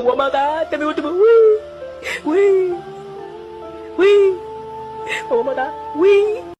Wamada, kami utubu, wee, wee, wee, wamada, wee.